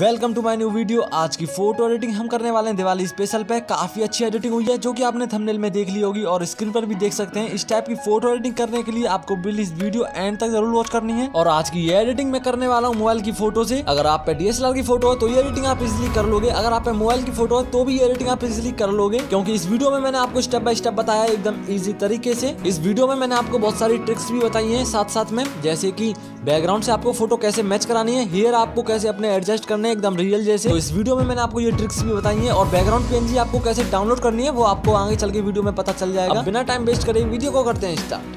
Welcome to my new video. आज की photo editing हम करने वाले हैं दिवाली स्पेशल पे। काफी अच्छी एडिटिंग हुई है जो कि आपने थंबनेल में देख ली होगी और स्क्रीन पर भी देख सकते हैं। इस टाइप की फोटो एडिटिंग करने के लिए आपको इस वीडियो एंड तक जरूर वॉच करनी है। और आज की ये एडिटिंग मैं करने वाला हूँ मोबाइल की फोटो से। अगर आप पे डीएसएलआर की फोटो है तो ये एडिटिंग आप इजिली कर लोगे, अगर आप पे मोबाइल की फोटो है तो भी ये एडिटिंग आप इजिली कर लोगे, क्योंकि इस वीडियो में मैंने आपको स्टेप बाय स्टेप बताया एकदम ईजी तरीके से। इस वीडियो में मैंने आपको बहुत सारी ट्रिक्स भी बताई है, साथ साथ में जैसे की बैकग्राउंड से आपको फोटो कैसे मैच करानी है, हेयर आपको कैसे अपने एडजस्ट करने एकदम रियल जैसे। तो इस वीडियो में मैंने आपको ये ट्रिक्स भी बताई हैं और बैकग्राउंड पीएनजी आपको कैसे डाउनलोड करनी है वो आपको आगे चल के वीडियो में पता चल जाएगा। बिना टाइम वेस्ट करे वीडियो को करते हैं स्टार्ट।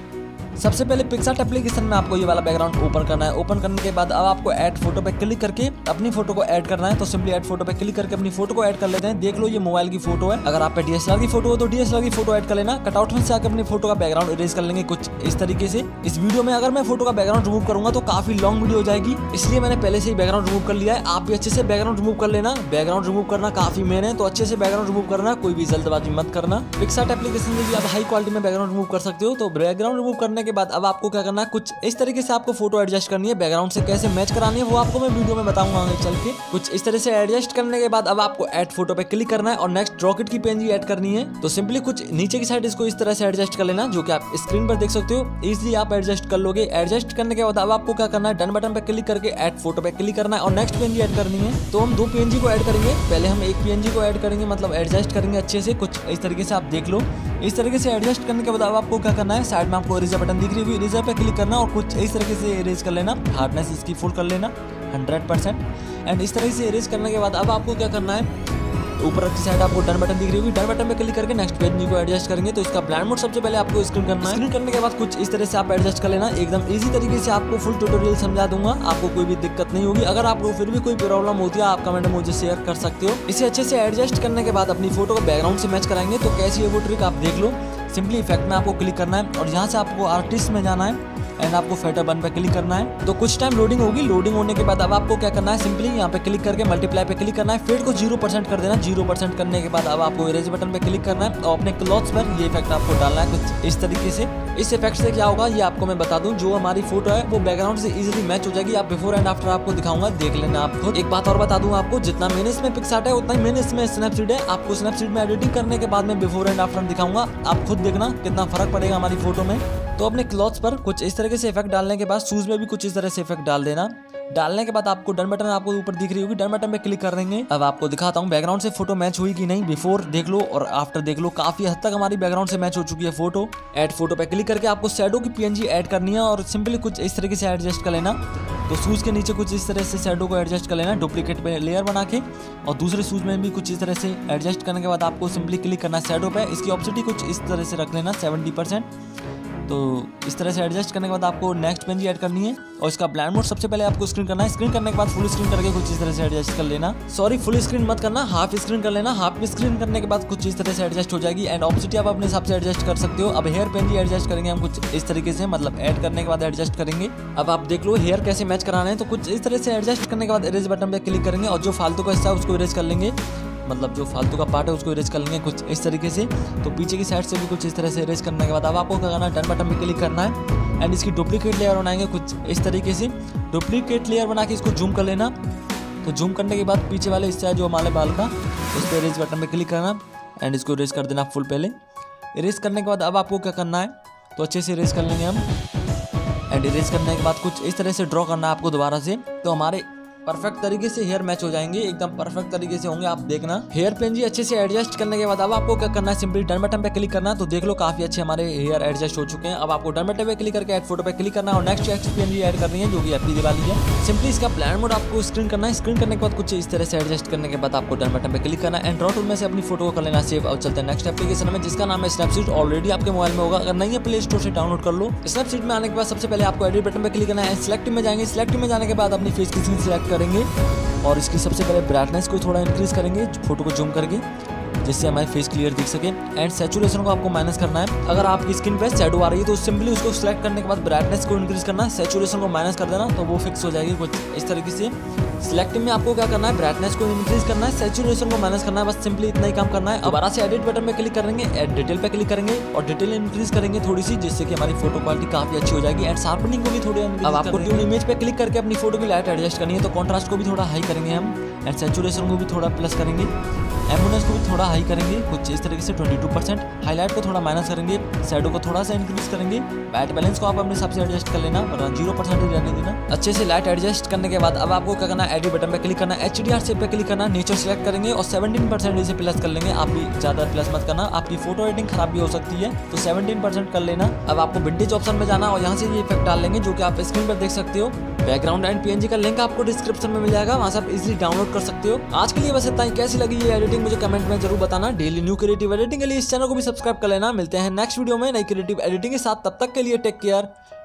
सबसे पहले पिक्सआर्ट एप्लीकेशन में आपको ये वाला बैकग्राउंड ओपन करना है। ओपन करने के बाद अब आपको ऐड फोटो पे क्लिक करके अपनी फोटो को ऐड करना है। तो सिंपली ऐड फोटो पे क्लिक करके अपनी फोटो को ऐड कर लेते हैं। देख लो ये मोबाइल की फोटो है, अगर आप पे डीएसएलआर की फोटो हो तो डीएसएलआर की फोटो ऐड कर लेना। कटआउट में से आकर अपनी फोटो का बैकग्राउंड इरेज कर लेंगे कुछ इस तरीके से। इस वीडियो में अगर मैं फोटो का बैकग्राउंड रिमूव करूंगा तो काफी लॉन्ग वीडियो हो जाएगी, इसलिए मैंने पहले से ही बैकग्राउंड रिमूव कर लिया है। आप भी अच्छे से बैकग्राउंड रिमूव कर लेना, बैकग्राउंड रिमूव करना काफी मेन है, तो अच्छे से बैकग्राउंड रिमूव करना, कोई भी जल्दबाजी मत करना। पिक्सआर्ट एप्लीकेशन में भी आप हाई क्वालिटी में बैकग्राउंड रिमूव कर सकते हो। तो बैकग्राउंड रिमूव करने के बाद अब आपको क्या करना है, कुछ इस तरीके से आपको फोटो एडजस्ट करनी है। बैकग्राउंड से कैसे मैच करानी है वो आपको मैं वीडियो में बताऊंगा आगे चल के। कुछ इस तरह से एडजस्ट करने के बाद अब आपको ऐड फोटो पे क्लिक करना है और नेक्स्ट रॉकेट की पीएनजी ऐड करनी है। तो सिंपली कुछ नीचे की साइड इसको इस तरह से एडजस्ट कर लेना, जो कि आप स्क्रीन पर देख सकते हो। इजिली आप एडजस्ट कर लोगे। एडजस्ट करने के बाद अब आपको क्या करना है, डन बटन पे क्लिक करके ऐड फोटो पे क्लिक करना है और नेक्स्ट पीएनजी ऐड करनी है। तो हम दो पीएनजी को ऐड करेंगे, पहले हम एक पीएनजी को ऐड करेंगे, मतलब एडजस्ट करेंगे अच्छे से। कुछ इस तरीके से आप देख लो, इस तरीके से एडजस्ट करने के बाद अब आपको क्या करना है, साइड में आपको इरेजर बटन दिख रही है, इरेजर पे क्लिक करना और कुछ इस तरीके से इरेज कर लेना। हार्डनेस इसकी फुल कर लेना 100% एंड इस तरीके से इरेज करने के बाद अब आपको क्या करना है, ऊपर की साइड आपको डन बटन दिख रही होगी, डन बटन पे क्लिक करके नेक्स्ट पेज को एडजस्ट करेंगे। तो इसका ब्लाइंड मोड सबसे पहले आपको स्क्रीन करना है। स्क्रीन करने के बाद कुछ इस तरह से आप एडजस्ट कर लेना, एकदम इजी तरीके से आपको फुल ट्यूटोरियल समझा दूंगा, आपको कोई भी दिक्कत नहीं होगी। अगर आपको फिर भी कोई प्रॉब्लम होती है आप कमेंट में मुझे शेयर कर सकते हो। इसे अच्छे से एडजस्ट करने के बाद अपनी फोटो को बैकग्राउंड से मैच कराएंगे। तो कैसी है वो ट्रिक आप देख लो। सिंपली इफेक्ट में आपको क्लिक करना है और यहाँ से आपको आर्टिस्ट में जाना है एंड आपको फेटर बन पे क्लिक करना है। तो कुछ टाइम लोडिंग होगी। लोडिंग होने के बाद अब आपको क्या करना है, सिंपली यहाँ पे क्लिक करके मल्टीप्लाई पे क्लिक करना है, फेड को 0% कर देना। 0% करने के बाद अब आपको इरेज बटन पे क्लिक करना है और अपने क्लॉथ्स पर ये इफेक्ट आपको डालना है कुछ इस तरीके से। इस इफेक्ट से क्या होगा ये आपको मैं बता दूं, जो हमारी फोटो है वो बैकग्राउंड से इजिली मैच हो जाएगी। आप बिफोर एंड आफ्टर आपको दिखाऊंगा, देख लेना आप खुद। एक बात और बता दूं आपको, जितना मैंने इसमें पिक्सआर्ट है उतना ही मैंने इसमें स्नैपसीड है। आपको स्नैपसीड में एडिटिंग करने के बाद में बिफोर एंड आफ्टर दिखाऊंगा, आप खुद देखना कितना फर्क पड़ेगा हमारी फोटो में। तो अपने क्लॉथ्स पर कुछ इस तरीके से इफेक्ट डालने के बाद शूज में भी कुछ इस तरह से इफेक्ट डाल देना। डालने के बाद आपको डन बटन आपको ऊपर दिख रही होगी, डन बटन पे क्लिक कर देंगे। अब आपको दिखाता हूँ बैकग्राउंड से फोटो मैच हुई कि नहीं। बिफोर देख लो और आफ्टर देख लो, काफी हद तक हमारी बैकग्राउंड से मैच हो चुकी है फोटो। ऐड फोटो पे क्लिक करके आपको शैडो की पीएनजी ऐड करनी है और सिंपली कुछ इस तरीके से एडजस्ट कर लेना। तो शूज के नीचे कुछ इस तरह से शैडो को एडजस्ट कर लेना डुप्लीकेट पे लेयर बना के, और दूसरे शूज में भी कुछ इस तरह से एडजस्ट करने के बाद आपको सिंपली क्लिक करना है शैडो पे। इसकी ऑप्सिटी कुछ इस तरह से रख लेना 70%। तो इस तरह से एडजस्ट करने के बाद आपको नेक्स्ट पेंजी ऐड करनी है और इसका ब्लाइंड मोड सबसे पहले आपको स्क्रीन करना है। स्क्रीन करने के बाद फुल स्क्रीन करके कुछ इस तरह से एडजस्ट कर लेना। सॉरी फुल स्क्रीन मत करना, हाफ स्क्रीन कर लेना। हाफ स्क्रीन करने के बाद कुछ इस तरह से एडजस्ट हो जाएगी एंड ऑप्सिटी आप अपने हिसाब से एडजस्ट कर सकते हो। अब हेयर पेंजी एडजस्ट करेंगे हम कुछ इस तरीके से, मतलब ऐड करने के बाद एडजस्ट करेंगे। अब आप देख लो हेयर कैसे मैच कराना है। तो कुछ इस तरह से एडजस्ट करने के बाद इरेज बटन पर क्लिक करेंगे और जो फालतू का हिस्सा है उसको इरेज कर लेंगे, मतलब जो फालतू का पार्ट है उसको इरेज कर लेंगे कुछ इस तरीके से। तो पीछे की साइड से भी कुछ इस तरह से इरेज करने के बाद अब आपको क्या करना है, डन बटन पे क्लिक करना है एंड इसकी डुप्लीकेट लेयर बनाएंगे कुछ इस तरीके से। डुप्लीकेट लेयर बना के इसको जूम कर लेना। तो जूम करने के बाद पीछे वाले हिस्सा है जो हमारे बाल का, उस पर इरेज बटन पर क्लिक करना एंड इसको इरेज कर देना फुल। पहले इरेज करने के बाद अब आपको क्या करना है, तो अच्छे से इरेज कर लेंगे हम एंड इरेज करने के बाद कुछ इस तरह से ड्रॉ करना है आपको दोबारा से। तो हमारे परफेक्ट तरीके से हेयर मैच हो जाएंगे, एकदम परफेक्ट तरीके से होंगे, आप देखना। हेयर पेंजी अच्छे से एडजस्ट करने के बाद अब आपको क्या करना है, सिंपली डन बटन पे क्लिक करना। तो देख लो काफी अच्छे हमारे हेयर एडजस्ट हो चुके हैं। अब आपको डन बटन पे क्लिक करके ऐड फोटो पे क्लिक करना और नेक्स्ट एक्स पेंजी ऐड करनी है जो कि आपकी दिवाली है। सिंपली इसका ब्लाइंड मोड आपको स्क्रीन करना है। स्क्रीन करने के बाद कुछ इस तरह से एडजस्ट करने के बाद आपको डन बटन पे क्लिक करना एंड ड्रॉ टूल में से अपनी फोटो को कर लेना सेव। और चलते हैं नेक्स्ट एप्लीकेशन में जिसका नाम है स्नैपसीड। ऑलरेडी आपके मोबाइल में होगा, अगर नहीं है प्ले स्टोर से डाउनलोड कर लो। स्नैपसीड में आने के बाद सबसे पहले आपको एडिट बटन पे क्लिक करना है, सिलेक्ट में जाएंगे। सिलेक्ट में जाने के बाद अपनी फेस की स्क्रीन सेलेक्ट करेंगे और इसकी सबसे पहले ब्राइटनेस को थोड़ा इंक्रीज करेंगे फोटो को जूम करके, जिससे हमारी फेस क्लियर दिख सके। एंड सैचुरेशन को आपको माइनस करना है। अगर आपकी स्किन पे शैडो आ रही है तो सिंपली उसको सिलेक्ट करने के बाद ब्राइटनेस को इंक्रीज करना है, सैचुरेशन को माइनस कर देना, तो वो फिक्स हो जाएगी कुछ इस तरीके से। सिलेक्टिंग में आपको क्या करना है, ब्राइटनेस को इंक्रीज करना है, सैचुरेशन को माइनस करना है, बस सिंपली इतना ही काम करना है। अब दोबारा से एडिट बटन पे क्लिक करेंगे, एड डिटेल पे क्लिक करेंगे और डिटेल इंक्रीज करेंगे थोड़ी सी, जिससे कि हमारी फोटो क्वालिटी काफी अच्छी हो जाएगी एंड शार्पनिंग को भी थोड़ी। अब आपको ट्यून इमेज पे क्लिक करके अपनी फोटो की लाइट एडजस्ट करनी है, तो कॉन्ट्रास्ट को भी थोड़ा हाई करेंगे हम एंड सैचुरेशन को भी थोड़ा प्लस करेंगे, एम्बुलेंस को भी थोड़ा हाई करेंगे कुछ इस तरीके से 22%, हाईलाइट को थोड़ा माइनस करेंगे, शैडो को थोड़ा सा इंक्रीज करेंगे, वाइट बैलेंस को आप अपने हिसाब से एडजस्ट कर लेना और 0% ही रहने देना। अच्छे से लाइट एडजस्ट करने के बाद अब आपको क्या करना है, एडिट बटन पे क्लिक करना, HDR शेप पे क्लिक करना, नेचर सेलेक्ट करेंगे और 17% इसे प्लस कर लेंगे। आप भी ज़्यादा प्लस मत करना, आपकी फोटो एडिटिंग खराब भी हो सकती है, तो 17% कर लेना। अब आपको विंटेज ऑप्शन में जाना और यहाँ से ये इफेक्ट डाल लेंगे जो कि आप स्क्रीन पर देख सकते हो। बैकग्राउंड एंड PNG का लिंक आपको डिस्क्रिप्शन में मिल जाएगा, वहाँ से आप इजिली डाउनलोड कर सकते हो। आज के लिए बस इतना ही। कैसी लगी ये एडिटिंग मुझे कमेंट में जरूर बताना। डेली न्यू क्रिएटिव एडिटिंग के लिए इस चैनल को भी सब्सक्राइब कर लेना। मिलते हैं नेक्स्ट वीडियो में नई क्रिएटिव एडिटिंग के साथ, तब तक के लिए टेक केयर।